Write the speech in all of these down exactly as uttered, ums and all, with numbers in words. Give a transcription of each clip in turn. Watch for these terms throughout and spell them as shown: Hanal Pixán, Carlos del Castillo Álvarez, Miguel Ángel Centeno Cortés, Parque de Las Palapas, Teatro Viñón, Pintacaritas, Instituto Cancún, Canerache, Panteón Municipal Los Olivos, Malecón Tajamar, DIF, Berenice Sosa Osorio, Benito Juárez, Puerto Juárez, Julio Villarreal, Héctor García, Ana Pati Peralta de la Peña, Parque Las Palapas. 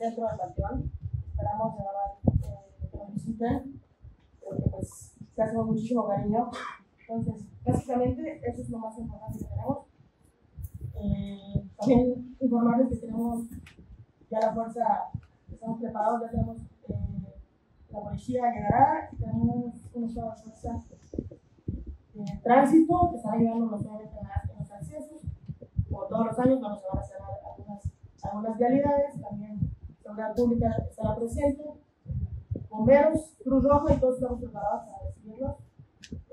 dentro del panteón. Esperamos grabar eh, que nos visiten, porque pues se hace con muchísimo cariño. Entonces, básicamente eso es lo más importante que tenemos. Eh, también informarles que tenemos ya la fuerza, estamos preparados, ya tenemos eh, la policía llegará, tenemos una fuerza de tránsito que está ayudando no solamente en los accesos, como todos los años cuando se van a cerrar algunas, algunas vialidades, también la seguridad pública estará presente, bomberos, Cruz Roja y todos estamos preparados para recibirlos,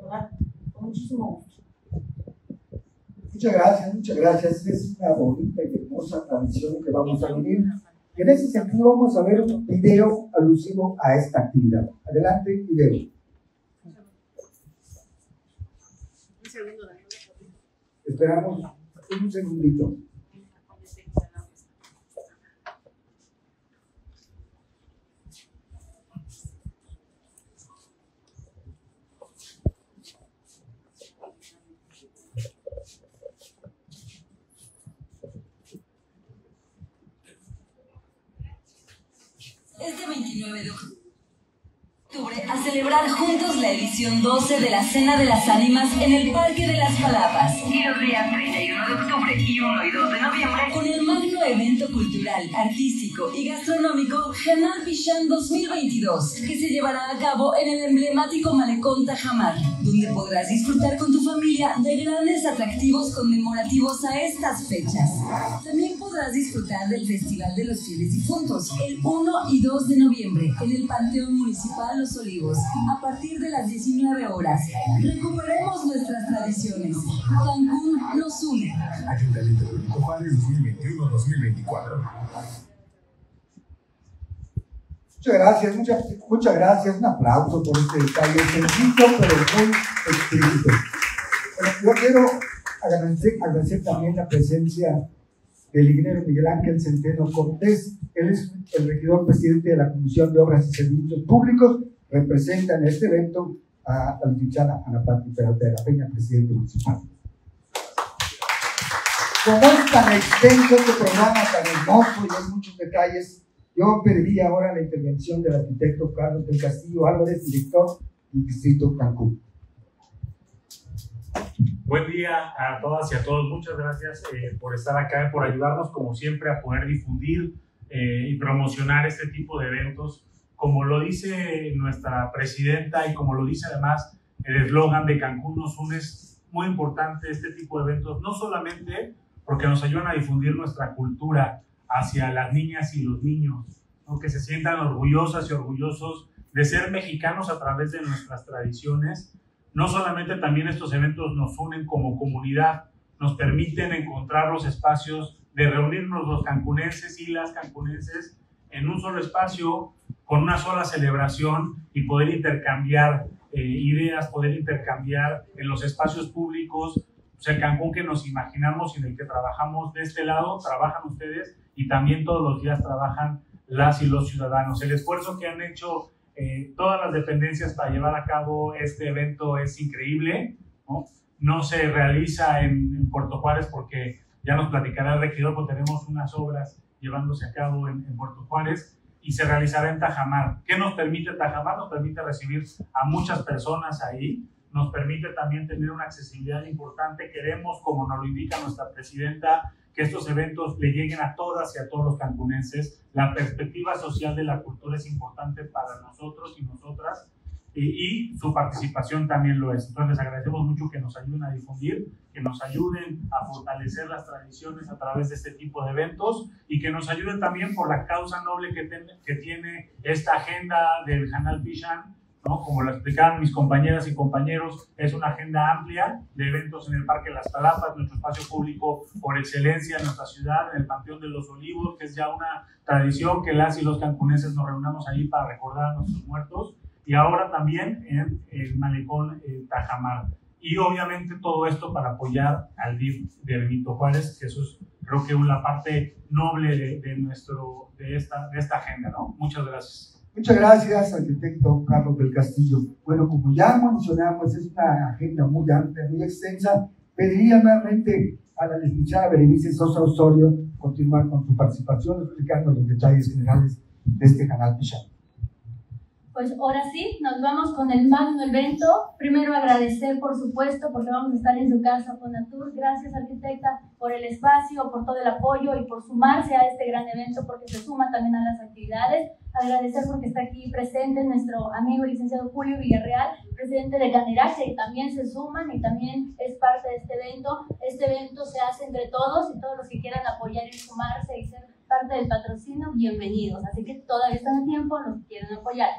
¿verdad? Con muchísimo gusto. Muchas gracias, muchas gracias. Es una bonita y hermosa tradición que vamos a vivir. Y en ese sentido vamos a ver un video alusivo a esta actividad. Adelante, video. Un segundo, Daniel. Esperamos un segundito. Este veintinueve de octubre a celebrar juntos la edición doce de la Cena de las Ánimas en el Parque de las Palapas y los días treinta y uno de octubre y uno y dos de noviembre con el magno evento cultural, artístico y gastronómico Hanal Pixán dos mil veintidós que se llevará a cabo en el emblemático Malecón Tajamar, donde podrás disfrutar con tu familia de grandes atractivos conmemorativos a estas fechas. También podrás disfrutar del Festival de los Fieles Difuntos el uno y dos de noviembre en el Panteón Municipal Los Olivos a partir de las diecinueve horas. Recuperemos nuestras tradiciones. Cancún nos une. Ayuntamiento de Benito Juárez dos mil veintiuno a dos mil veinticuatro. Muchas gracias, muchas, muchas gracias. Un aplauso por este detalle sencillo, pero muy explícito. Yo quiero agradecer, agradecer también la presencia del ingeniero Miguel Ángel Centeno Cortés. Él es el regidor presidente de la Comisión de Obras y Servicios Públicos. Representa en este evento a la licenciada Ana Pati Peralta de la Peña, presidente municipal. Como es tan extenso este programa, tan hermoso y hay muchos detalles, yo pediría ahora la intervención del arquitecto Carlos del Castillo Álvarez, director del Instituto Cancún. Buen día a todas y a todos. Muchas gracias eh, por estar acá, por ayudarnos, como siempre, a poder difundir eh, y promocionar este tipo de eventos. Como lo dice nuestra presidenta y como lo dice además el eslogan de Cancún nos une, es muy importante este tipo de eventos, no solamente porque nos ayudan a difundir nuestra cultura hacia las niñas y los niños, ¿no? Que se sientan orgullosas y orgullosos de ser mexicanos a través de nuestras tradiciones. No solamente también estos eventos nos unen como comunidad, nos permiten encontrar los espacios de reunirnos los cancunenses y las cancunenses en un solo espacio, con una sola celebración y poder intercambiar eh, ideas, poder intercambiar en los espacios públicos. O sea, el Cancún que nos imaginamos y en el que trabajamos de este lado, trabajan ustedes y también todos los días trabajan las y los ciudadanos. El esfuerzo que han hecho eh, todas las dependencias para llevar a cabo este evento es increíble, ¿no? No se realiza en, en Puerto Juárez porque ya nos platicará el regidor, porque tenemos unas obras llevándose a cabo en, en Puerto Juárez y se realizará en Tajamar. ¿Qué nos permite Tajamar? Nos permite recibir a muchas personas ahí, nos permite también tener una accesibilidad importante. Queremos, como nos lo indica nuestra presidenta, que estos eventos le lleguen a todas y a todos los cancunenses. La perspectiva social de la cultura es importante para nosotros y nosotras y, y su participación también lo es. Entonces les agradecemos mucho que nos ayuden a difundir, que nos ayuden a fortalecer las tradiciones a través de este tipo de eventos y que nos ayuden también por la causa noble que, ten, que tiene esta agenda del Hanal Pixán, ¿no? Como lo explicaban mis compañeras y compañeros, es una agenda amplia de eventos en el Parque Las Palapas, nuestro espacio público por excelencia en nuestra ciudad, en el Panteón de los Olivos, que es ya una tradición que las y los cancunenses nos reunamos ahí para recordar a nuestros muertos, y ahora también en el Malecón eh, Tajamar. Y obviamente todo esto para apoyar al D I F de Benito Juárez, que eso es creo que una parte noble de, de, nuestro, de, esta, de esta agenda, ¿no? Muchas gracias. Muchas gracias, arquitecto Carlos del Castillo. Bueno, como ya mencionamos, es una agenda muy amplia, muy extensa. Pediría nuevamente a la licenciada Berenice Sosa Osorio continuar con su participación explicando los detalles generales de este Hanal Pixán. Pues ahora sí, nos vamos con el magno evento. Primero agradecer, por supuesto, porque vamos a estar en su casa con Natur. Gracias, arquitecta, por el espacio, por todo el apoyo y por sumarse a este gran evento, porque se suma también a las actividades. Agradecer porque está aquí presente nuestro amigo licenciado Julio Villarreal, presidente de Canerache, que también se suman y también es parte de este evento. Este evento se hace entre todos y todos los que quieran apoyar y sumarse y ser parte del patrocinio, bienvenidos. Así que todavía están a tiempo los que quieren apoyar.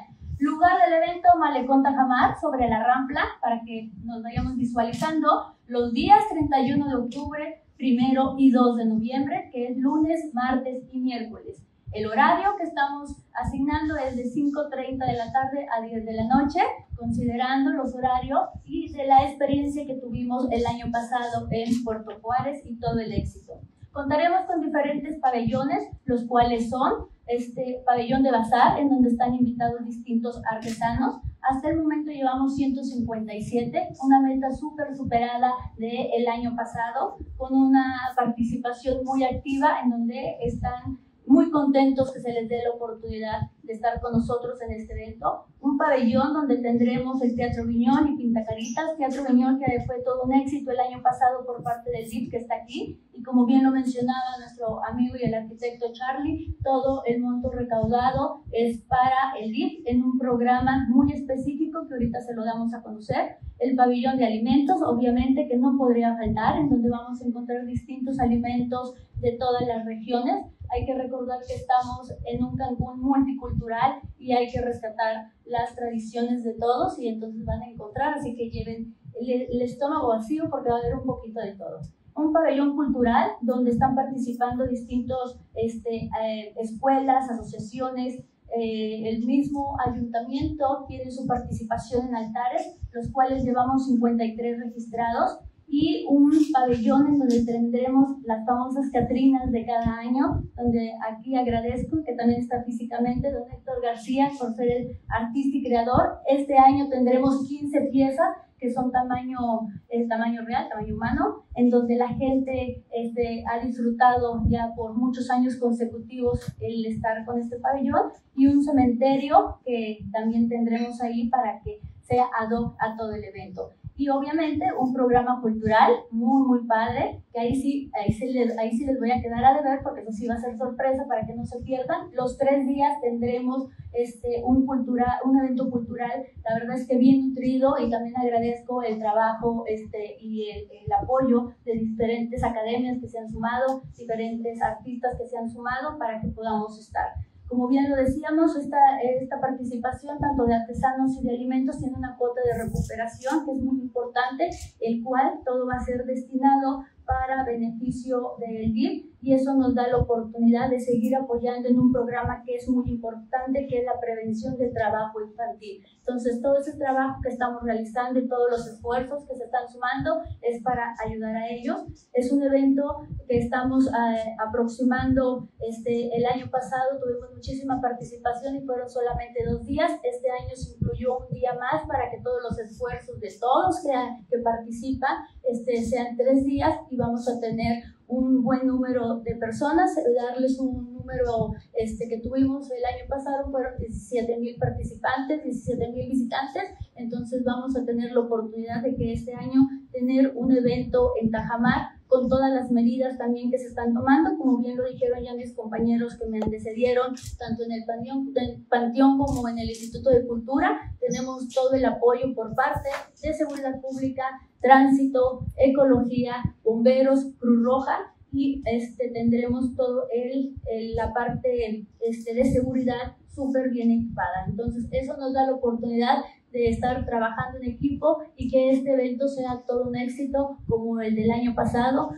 Lugar del evento, Malecón Tajamar, sobre la Rampla, para que nos vayamos visualizando, los días treinta y uno de octubre, primero y dos de noviembre, que es lunes, martes y miércoles. El horario que estamos asignando es de cinco treinta de la tarde a diez de la noche, considerando los horarios y de la experiencia que tuvimos el año pasado en Puerto Juárez y todo el éxito. Contaremos con diferentes pabellones, los cuales son este pabellón de bazar, en donde están invitados distintos artesanos. Hasta el momento llevamos ciento cincuenta y siete, una meta súper superada del año pasado, con una participación muy activa, en donde están muy contentos que se les dé la oportunidad de estar con nosotros en este evento. Un pabellón donde tendremos el Teatro Viñón y Pintacaritas. Teatro Viñón, que fue todo un éxito el año pasado por parte del D I F, que está aquí. Y como bien lo mencionaba nuestro amigo y el arquitecto Charlie, todo el monto recaudado es para el D I F en un programa muy específico que ahorita se lo damos a conocer. El pabellón de alimentos, obviamente, que no podría faltar, en donde vamos a encontrar distintos alimentos de todas las regiones. Hay que recordar que estamos en un Cancún multicultural y hay que rescatar las tradiciones de todos, y entonces van a encontrar, así que lleven el, el estómago vacío porque va a haber un poquito de todo. Un pabellón cultural donde están participando distintos este, eh, escuelas, asociaciones, eh, el mismo ayuntamiento tiene su participación en altares, los cuales llevamos cincuenta y tres registrados. Y un pabellón en donde tendremos las famosas Catrinas de cada año, donde aquí agradezco que también está físicamente don Héctor García por ser el artista y creador. Este año tendremos quince piezas que son tamaño, eh, tamaño real, tamaño humano, en donde la gente este, ha disfrutado ya por muchos años consecutivos el estar con este pabellón, y un cementerio que también tendremos ahí para que sea ad hoc a todo el evento. Y obviamente un programa cultural muy, muy padre, que ahí sí, ahí, se les, ahí sí les voy a quedar a deber, porque eso sí va a ser sorpresa para que no se pierdan. Los tres días tendremos este, un, cultura, un evento cultural, la verdad es que bien nutrido, y también agradezco el trabajo este, y el, el apoyo de diferentes academias que se han sumado, diferentes artistas que se han sumado para que podamos estar. Como bien lo decíamos, esta, esta participación tanto de artesanos y de alimentos tiene una cuota de recuperación que es muy importante, el cual todo va a ser destinado para beneficio del D I F, y eso nos da la oportunidad de seguir apoyando en un programa que es muy importante, que es la prevención del trabajo infantil. Entonces, todo ese trabajo que estamos realizando y todos los esfuerzos que se están sumando es para ayudar a ellos. Es un evento que estamos eh, aproximando. Este, el año pasado tuvimos muchísima participación y fueron solamente dos días. Este año se incluyó un día más para que todos los esfuerzos de todos que, que participan este, sean tres días, y vamos a tener un buen número de personas. Darles un número este, que tuvimos el año pasado, fueron diecisiete mil participantes, diecisiete mil visitantes. Entonces vamos a tener la oportunidad de que este año tener un evento en Tajamar, con todas las medidas también que se están tomando, como bien lo dijeron ya mis compañeros que me antecedieron, tanto en el Panteón, el Panteón como en el Instituto de Cultura. Tenemos todo el apoyo por parte de Seguridad Pública, Tránsito, Ecología, Bomberos, Cruz Roja, y este, tendremos toda el, el, la parte este, de seguridad súper bien equipada. Entonces eso nos da la oportunidad de estar trabajando en equipo y que este evento sea todo un éxito como el del año pasado.